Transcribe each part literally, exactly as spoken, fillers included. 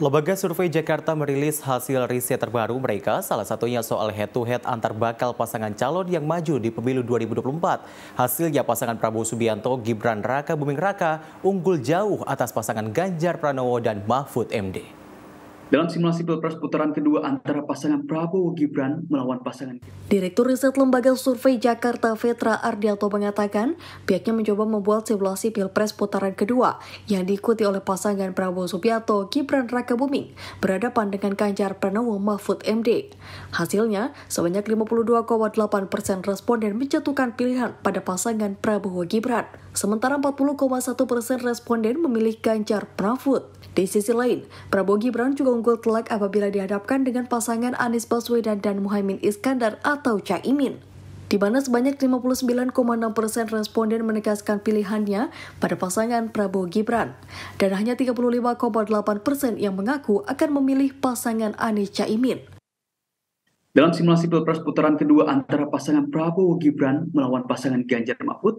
Lembaga Survei Jakarta merilis hasil riset terbaru mereka, salah satunya soal head-to-head antar bakal pasangan calon yang maju di pemilu dua ribu dua puluh empat. Hasilnya pasangan Prabowo Subianto, Gibran Rakabuming Raka unggul jauh atas pasangan Ganjar Pranowo dan Mahfud M D. Dalam simulasi Pilpres putaran kedua antara pasangan Prabowo Gibran melawan pasangan Direktur Riset Lembaga Survei Jakarta Vetra Ardiato mengatakan pihaknya mencoba membuat simulasi Pilpres putaran kedua yang diikuti oleh pasangan Prabowo Subianto, Gibran Rakabuming berhadapan dengan Ganjar Pranowo Mahfud M D. Hasilnya, sebanyak lima puluh dua koma delapan persen responden menjatuhkan pilihan pada pasangan Prabowo Gibran, sementara empat puluh koma satu persen responden memilih Ganjar Mahfud. Di sisi lain, Prabowo Gibran juga unggul telak apabila dihadapkan dengan pasangan Anies Baswedan dan Muhammad Iskandar atau Cak Imin, di mana sebanyak lima puluh sembilan koma enam persen responden menegaskan pilihannya pada pasangan Prabowo Gibran, dan hanya tiga puluh lima koma delapan persen yang mengaku akan memilih pasangan Anies Cak Imin. Dalam simulasi Pilpres putaran kedua antara pasangan Prabowo Gibran melawan pasangan Ganjar Mahfud,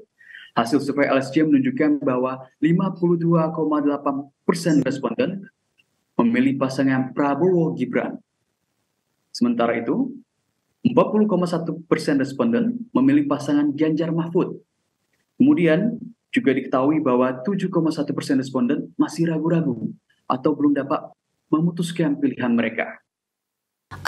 hasil survei L S J menunjukkan bahwa lima puluh dua koma delapan persen responden memilih pasangan Prabowo Gibran. Sementara itu, empat puluh koma satu persen responden memilih pasangan Ganjar Mahfud. Kemudian juga diketahui bahwa tujuh koma satu persen responden masih ragu-ragu atau belum dapat memutuskan pilihan mereka.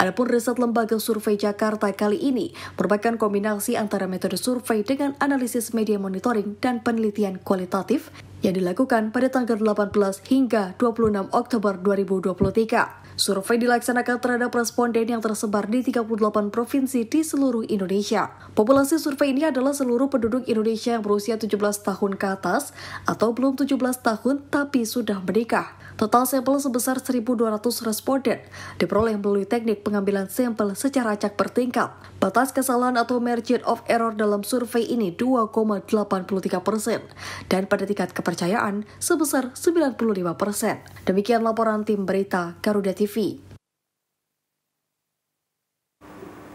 Adapun riset Lembaga Survei Jakarta kali ini merupakan kombinasi antara metode survei dengan analisis media monitoring dan penelitian kualitatif yang dilakukan pada tanggal delapan belas hingga dua puluh enam Oktober dua ribu dua puluh tiga. Survei dilaksanakan terhadap responden yang tersebar di tiga puluh delapan provinsi di seluruh Indonesia. Populasi survei ini adalah seluruh penduduk Indonesia yang berusia tujuh belas tahun ke atas atau belum tujuh belas tahun tapi sudah menikah. Total sampel sebesar seribu dua ratus responden diperoleh melalui teknik pengambilan sampel secara acak bertingkat. Batas kesalahan atau margin of error dalam survei ini dua koma delapan tiga persen dan pada tingkat kepercayaan sebesar sembilan puluh lima persen. Demikian laporan tim berita Garuda T V.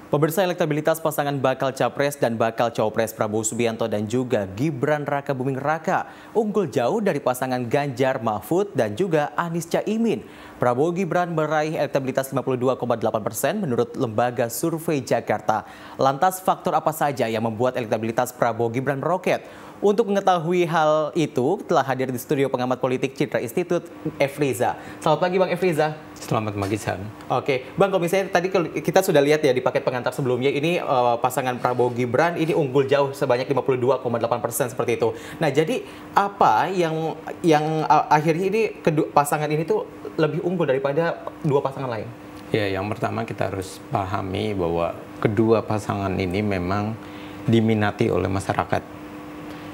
Pemirsa, elektabilitas pasangan bakal capres dan bakal cawapres Prabowo Subianto dan juga Gibran Rakabuming Raka unggul jauh dari pasangan Ganjar Mahfud dan juga Anies Caimin. Prabowo Gibran meraih elektabilitas lima puluh dua koma delapan persen menurut Lembaga Survei Jakarta. Lantas faktor apa saja yang membuat elektabilitas Prabowo Gibran meroket? Untuk mengetahui hal itu telah hadir di studio pengamat politik Citra Institute, Efriza. Selamat pagi Bang Efriza. Selamat pagi, Sam. Oke, Bang, kalau misalnya tadi kita sudah lihat ya di paket pengantar sebelumnya, ini uh, pasangan Prabowo Gibran ini unggul jauh sebanyak lima puluh dua koma delapan persen seperti itu. Nah, jadi apa yang yang uh, akhirnya ini kedua pasangan ini tuh lebih unggul daripada dua pasangan lain? Ya, yang pertama kita harus pahami bahwa kedua pasangan ini memang diminati oleh masyarakat.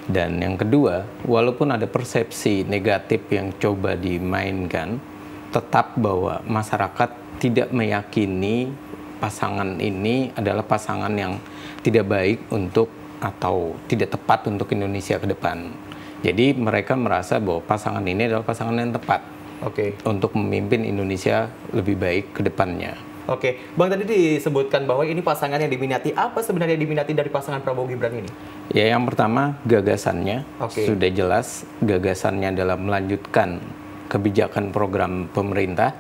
Dan yang kedua, walaupun ada persepsi negatif yang coba dimainkan, tetap bahwa masyarakat tidak meyakini pasangan ini adalah pasangan yang tidak baik untuk atau tidak tepat untuk Indonesia ke depan. Jadi mereka merasa bahwa pasangan ini adalah pasangan yang tepat Oke. untuk memimpin Indonesia lebih baik ke depannya. Oke, Bang, tadi disebutkan bahwa ini pasangan yang diminati. Apa sebenarnya diminati dari pasangan Prabowo Gibran ini? Ya, yang pertama gagasannya. Oke. Sudah jelas gagasannya dalam melanjutkan kebijakan program pemerintah.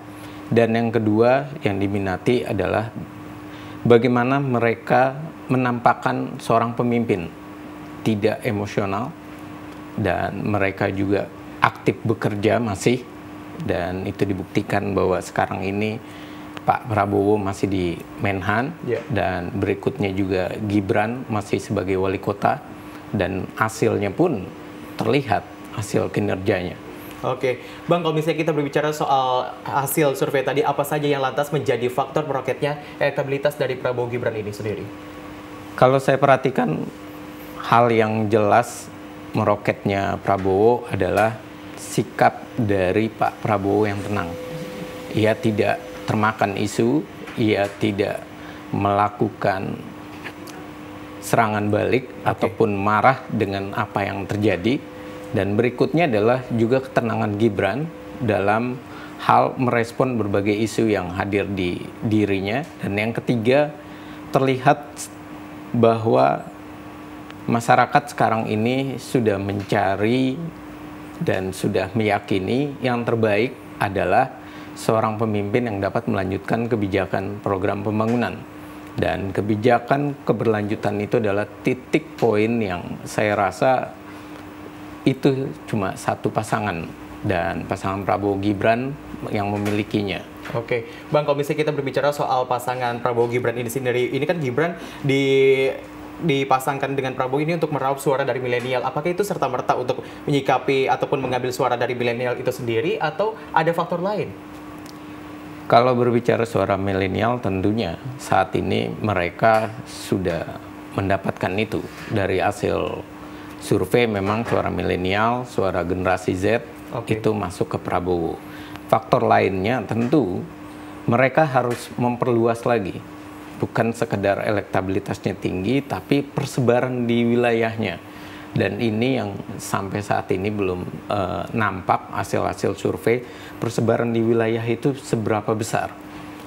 Dan yang kedua yang diminati adalah bagaimana mereka menampakkan seorang pemimpin tidak emosional dan mereka juga aktif bekerja masih, dan itu dibuktikan bahwa sekarang ini Pak Prabowo masih di Menhan, yeah. dan berikutnya juga Gibran masih sebagai wali kota, dan hasilnya pun terlihat hasil kinerjanya. Oke, Bang, kalau misalnya kita berbicara soal hasil survei tadi, apa saja yang lantas menjadi faktor meroketnya elektabilitas dari Prabowo Gibran ini sendiri? Kalau saya perhatikan, hal yang jelas meroketnya Prabowo adalah sikap dari Pak Prabowo yang tenang. Ia tidak termakan isu, ia tidak melakukan serangan balik okay. ataupun marah dengan apa yang terjadi. Dan berikutnya adalah juga ketenangan Gibran dalam hal merespon berbagai isu yang hadir di dirinya. Dan yang ketiga, terlihat bahwa masyarakat sekarang ini sudah mencari dan sudah meyakini yang terbaik adalah seorang pemimpin yang dapat melanjutkan kebijakan program pembangunan. Dan kebijakan keberlanjutan itu adalah titik poin yang saya rasa itu cuma satu pasangan, dan pasangan Prabowo Gibran yang memilikinya. Oke, Bang, kalau misalnya kita berbicara soal pasangan Prabowo Gibran ini sendiri, ini kan Gibran di dipasangkan dengan Prabowo ini untuk meraup suara dari milenial. Apakah itu serta-merta untuk menyikapi ataupun mengambil suara dari milenial itu sendiri, atau ada faktor lain? Kalau berbicara suara milenial, tentunya saat ini mereka sudah mendapatkan itu. Dari hasil survei memang suara milenial, suara generasi Z, okay, itu masuk ke Prabowo. Faktor lainnya tentu mereka harus memperluas lagi. Bukan sekedar elektabilitasnya tinggi, tapi persebaran di wilayahnya. Dan ini yang sampai saat ini belum uh, nampak hasil-hasil survei, persebaran di wilayah itu seberapa besar.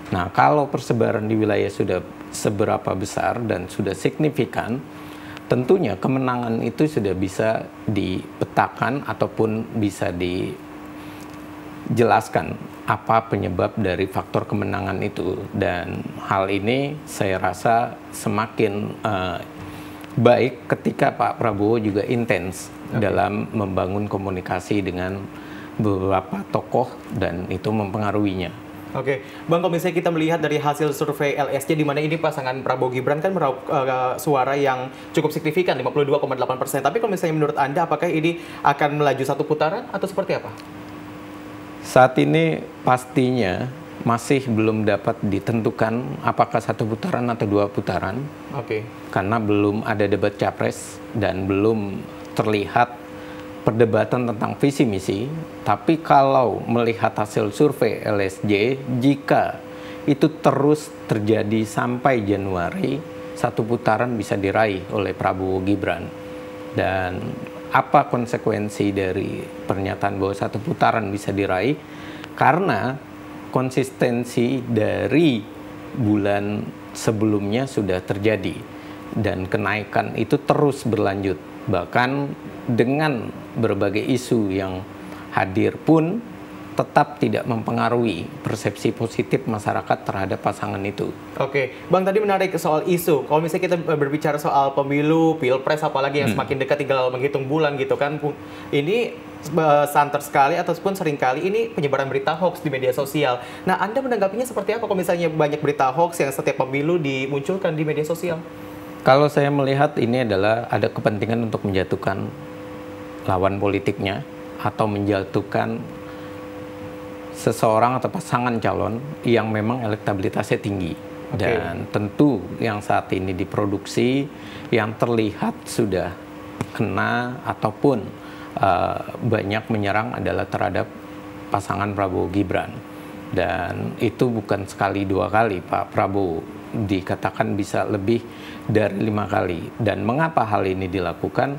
Nah, kalau persebaran di wilayah sudah seberapa besar dan sudah signifikan, tentunya kemenangan itu sudah bisa dipetakan ataupun bisa dijelaskan apa penyebab dari faktor kemenangan itu. Dan hal ini saya rasa semakin uh, baik ketika Pak Prabowo juga intens, okay, dalam membangun komunikasi dengan beberapa tokoh, dan itu mempengaruhinya. Oke, Bang, kalau misalnya kita melihat dari hasil survei L S C, di mana ini pasangan Prabowo Gibran kan meraup uh, suara yang cukup signifikan, lima puluh dua koma delapan persen. Tapi kalau misalnya menurut Anda, apakah ini akan melaju satu putaran atau seperti apa? Saat ini pastinya masih belum dapat ditentukan apakah satu putaran atau dua putaran. Oke. Karena belum ada debat capres dan belum terlihat perdebatan tentang visi misi, tapi kalau melihat hasil survei L S J, jika itu terus terjadi sampai Januari, satu putaran bisa diraih oleh Prabowo Gibran. Dan apa konsekuensi dari pernyataan bahwa satu putaran bisa diraih? Karena konsistensi dari bulan sebelumnya sudah terjadi dan kenaikan itu terus berlanjut. Bahkan dengan berbagai isu yang hadir pun tetap tidak mempengaruhi persepsi positif masyarakat terhadap pasangan itu. Oke, Bang, tadi menarik soal isu. Kalau misalnya kita berbicara soal pemilu, pilpres, apalagi yang hmm. semakin dekat tinggal menghitung bulan gitu kan. Ini santer sekali ataupun seringkali ini penyebaran berita hoax di media sosial. Nah, Anda menanggapinya seperti apa kalau misalnya banyak berita hoax yang setiap pemilu dimunculkan di media sosial? Kalau saya melihat ini adalah ada kepentingan untuk menjatuhkan lawan politiknya atau menjatuhkan seseorang atau pasangan calon yang memang elektabilitasnya tinggi. Okay. Dan tentu yang saat ini diproduksi, yang terlihat sudah kena ataupun uh, banyak menyerang adalah terhadap pasangan Prabowo Gibran. Dan itu bukan sekali dua kali Pak Prabowo, dikatakan bisa lebih dari lima kali. Dan mengapa hal ini dilakukan?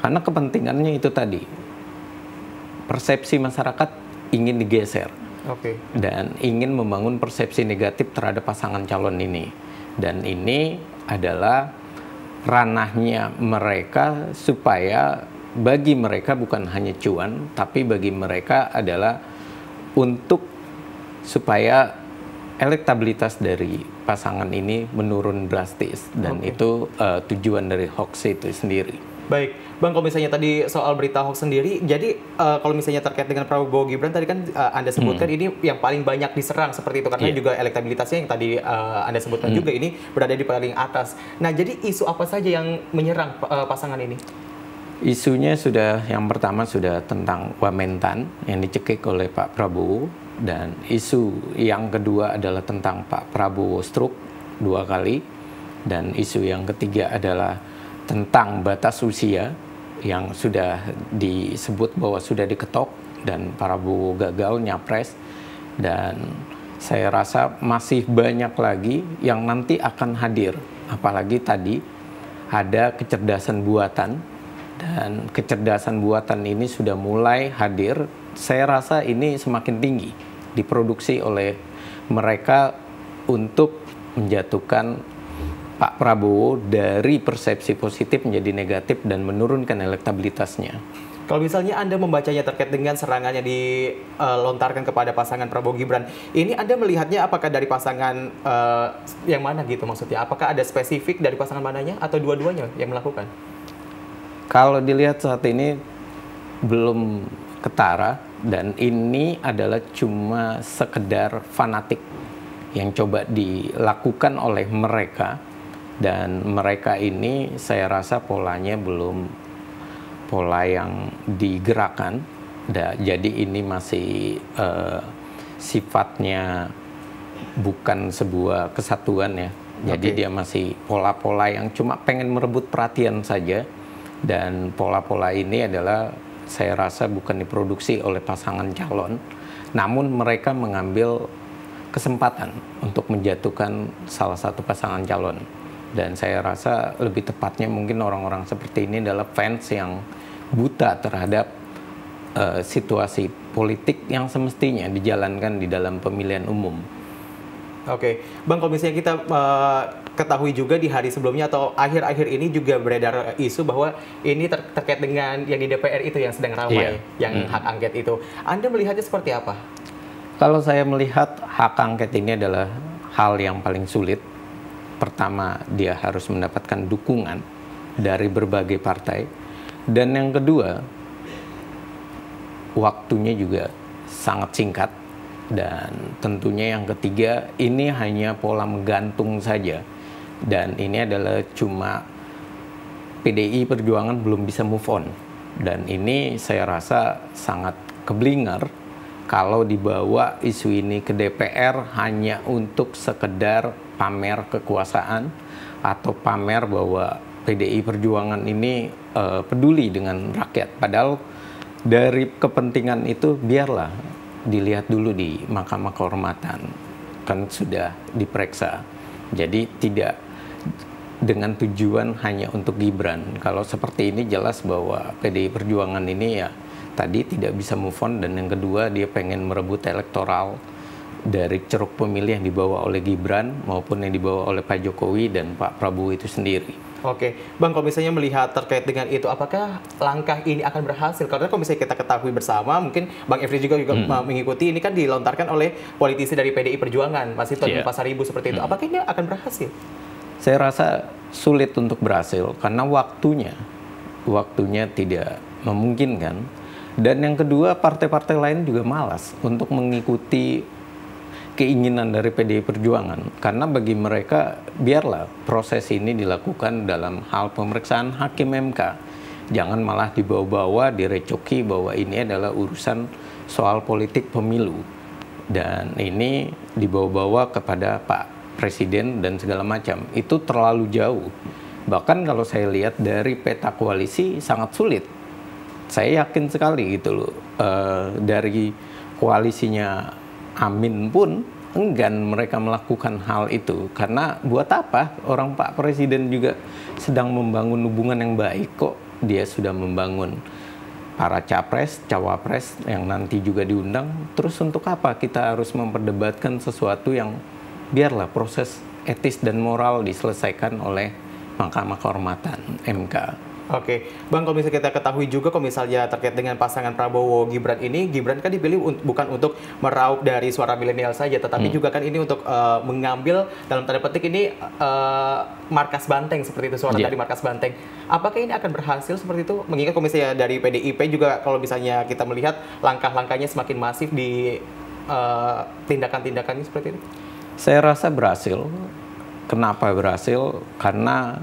Karena kepentingannya itu tadi, persepsi masyarakat ingin digeser, okay, dan ingin membangun persepsi negatif terhadap pasangan calon ini. Dan ini adalah ranahnya mereka, supaya bagi mereka bukan hanya cuan, tapi bagi mereka adalah untuk supaya elektabilitas dari pasangan ini menurun drastis, dan okay, itu uh, tujuan dari hoax itu sendiri. Baik, Bang, kalau misalnya tadi soal berita hoax sendiri, jadi uh, kalau misalnya terkait dengan Prabowo Gibran tadi kan uh, Anda sebutkan hmm. ini yang paling banyak diserang seperti itu, karena yeah, juga elektabilitasnya yang tadi uh, Anda sebutkan hmm. juga ini berada di paling atas. Nah, jadi isu apa saja yang menyerang uh, pasangan ini? Isunya sudah, yang pertama sudah tentang Wamentan yang dicekik oleh Pak Prabowo. Dan isu yang kedua adalah tentang Pak Prabowo stroke dua kali. Dan isu yang ketiga adalah tentang batas usia yang sudah disebut bahwa sudah diketok dan Prabowo gagal nyapres. Dan saya rasa masih banyak lagi yang nanti akan hadir. Apalagi tadi ada kecerdasan buatan, dan kecerdasan buatan ini sudah mulai hadir. Saya rasa ini semakin tinggi diproduksi oleh mereka untuk menjatuhkan Pak Prabowo dari persepsi positif menjadi negatif dan menurunkan elektabilitasnya. Kalau misalnya Anda membacanya terkait dengan serangannya dilontarkan uh, kepada pasangan Prabowo Gibran, ini Anda melihatnya apakah dari pasangan uh, yang mana gitu maksudnya? Apakah ada spesifik dari pasangan mananya atau dua-duanya yang melakukan? Kalau dilihat saat ini belum ketara, dan ini adalah cuma sekedar fanatik yang coba dilakukan oleh mereka. Dan mereka ini saya rasa polanya belum pola yang digerakkan. Nah, jadi ini masih eh, sifatnya bukan sebuah kesatuan ya. Jadi okay. dia masih pola-pola yang cuma pengen merebut perhatian saja. Dan pola-pola ini adalah saya rasa bukan diproduksi oleh pasangan calon. Namun mereka mengambil kesempatan untuk menjatuhkan salah satu pasangan calon. Dan saya rasa lebih tepatnya mungkin orang-orang seperti ini adalah fans yang buta terhadap uh, situasi politik yang semestinya dijalankan di dalam pemilihan umum. Oke, Bang, kalau misalnya kita uh, ketahui juga di hari sebelumnya atau akhir-akhir ini juga beredar isu bahwa ini ter terkait dengan yang di D P R itu yang sedang ramai, yeah. yang hmm. hak angket itu. Anda melihatnya seperti apa? Kalau saya melihat hak angket ini adalah hal yang paling sulit. Pertama, dia harus mendapatkan dukungan dari berbagai partai. Dan yang kedua, waktunya juga sangat singkat. Dan tentunya yang ketiga, ini hanya pola menggantung saja. Dan ini adalah cuma P D I Perjuangan belum bisa move on. Dan ini saya rasa sangat keblinger kalau dibawa isu ini ke D P R hanya untuk sekedar pamer kekuasaan atau pamer bahwa P D I Perjuangan ini uh, peduli dengan rakyat. Padahal dari kepentingan itu biarlah dilihat dulu di Mahkamah Kehormatan, kan sudah diperiksa. Jadi tidak dengan tujuan hanya untuk Gibran. Kalau seperti ini jelas bahwa P D I Perjuangan ini ya tadi tidak bisa move on, dan yang kedua dia pengen merebut elektoral dari ceruk pemilih yang dibawa oleh Gibran maupun yang dibawa oleh Pak Jokowi dan Pak Prabowo itu sendiri. Oke, Bang, kalau misalnya melihat terkait dengan itu, apakah langkah ini akan berhasil? Karena kalau misalnya kita ketahui bersama, mungkin Bang Efri juga, juga hmm. mengikuti, ini kan dilontarkan oleh politisi dari P D I Perjuangan, Mas Hinton yeah. Pasaribu seperti itu. Hmm. Apakah ini akan berhasil? Saya rasa sulit untuk berhasil, karena waktunya, waktunya tidak memungkinkan. Dan yang kedua, partai-partai lain juga malas untuk mengikuti keinginan dari P D I Perjuangan, karena bagi mereka biarlah proses ini dilakukan dalam hal pemeriksaan hakim M K, jangan malah dibawa-bawa, direcoki bahwa ini adalah urusan soal politik pemilu, dan ini dibawa-bawa kepada Pak Presiden dan segala macam. Itu terlalu jauh. Bahkan kalau saya lihat dari peta koalisi sangat sulit. Saya yakin sekali gitu loh, e, dari koalisinya Amin pun enggan mereka melakukan hal itu. Karena buat apa? Orang Pak Presiden juga sedang membangun hubungan yang baik kok. Dia sudah membangun para capres, cawapres yang nanti juga diundang. Terus untuk apa kita harus memperdebatkan sesuatu yang biarlah proses etis dan moral diselesaikan oleh Mahkamah Kehormatan M K. Oke, Bang, kalau misalnya kita ketahui juga kalau misalnya terkait dengan pasangan Prabowo Gibran ini, Gibran kan dipilih un bukan untuk meraup dari suara milenial saja, tetapi hmm. juga kan ini untuk uh, mengambil dalam tanda petik ini uh, markas banteng seperti itu, suara yeah. dari markas banteng. Apakah ini akan berhasil seperti itu? Mengingat kalau misalnya dari P D I P juga kalau misalnya kita melihat langkah-langkahnya semakin masif di uh, tindakan-tindakannya seperti itu. Saya rasa berhasil. Kenapa berhasil? Karena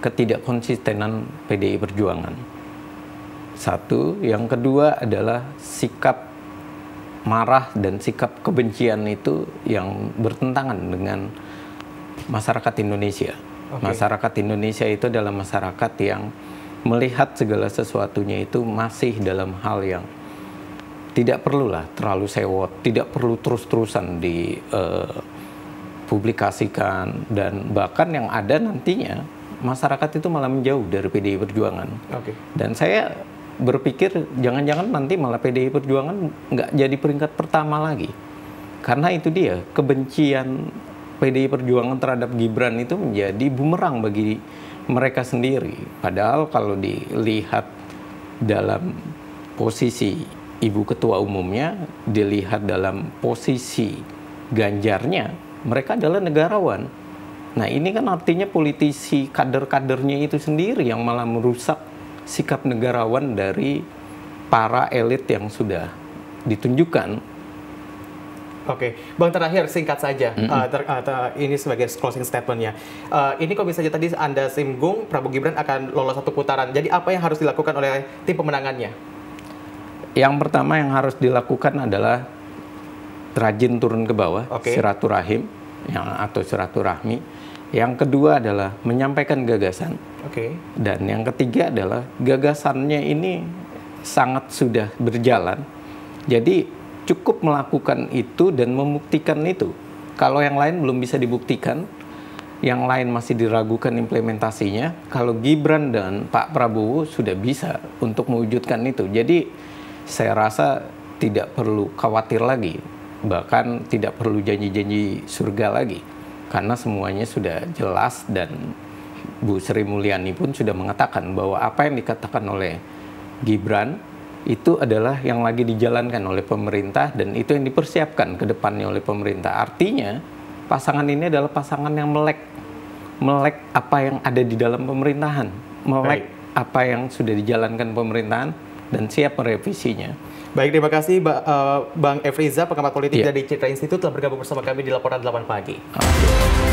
ketidakkonsistenan P D I Perjuangan. Satu, yang kedua adalah sikap marah dan sikap kebencian itu yang bertentangan dengan masyarakat Indonesia. Okay. Masyarakat Indonesia itu adalah masyarakat yang melihat segala sesuatunya itu masih dalam hal yang tidak perlulah terlalu sewot, tidak perlu terus-terusan di uh, publikasikan, dan bahkan yang ada nantinya masyarakat itu malah menjauh dari P D I Perjuangan. Okay. Dan saya berpikir jangan-jangan nanti malah P D I Perjuangan nggak jadi peringkat pertama lagi. Karena itu dia, kebencian P D I Perjuangan terhadap Gibran itu menjadi bumerang bagi mereka sendiri. Padahal kalau dilihat dalam posisi Ibu Ketua Umumnya, dilihat dalam posisi Ganjarnya, mereka adalah negarawan. Nah, ini kan artinya politisi kader-kadernya itu sendiri yang malah merusak sikap negarawan dari para elit yang sudah ditunjukkan. Oke, Bang, terakhir singkat saja, mm-hmm. uh, ter, uh, ter, ini sebagai closing statementnya. Uh, ini kalau bisa saja tadi Anda singgung, Prabowo Gibran akan lolos satu putaran. Jadi apa yang harus dilakukan oleh tim pemenangannya? Yang pertama yang harus dilakukan adalah rajin turun ke bawah, okay. silaturahim. Yang, atau silaturahmi. Yang kedua adalah menyampaikan gagasan. Oke. Okay. Dan yang ketiga adalah gagasannya ini sangat sudah berjalan. Jadi cukup melakukan itu dan membuktikan itu. Kalau yang lain belum bisa dibuktikan, yang lain masih diragukan implementasinya. Kalau Gibran dan Pak Prabowo sudah bisa untuk mewujudkan itu. Jadi saya rasa tidak perlu khawatir lagi. Bahkan tidak perlu janji-janji surga lagi, karena semuanya sudah jelas dan Bu Sri Mulyani pun sudah mengatakan bahwa apa yang dikatakan oleh Gibran itu adalah yang lagi dijalankan oleh pemerintah dan itu yang dipersiapkan ke depannya oleh pemerintah. Artinya pasangan ini adalah pasangan yang melek, melek apa yang ada di dalam pemerintahan, melek Baik. apa yang sudah dijalankan pemerintahan dan siap merevisinya. Baik, terima kasih Bang Efriza, pengamat politik yeah. dari Citra Institute, telah bergabung bersama kami di Laporan delapan pagi. Oh.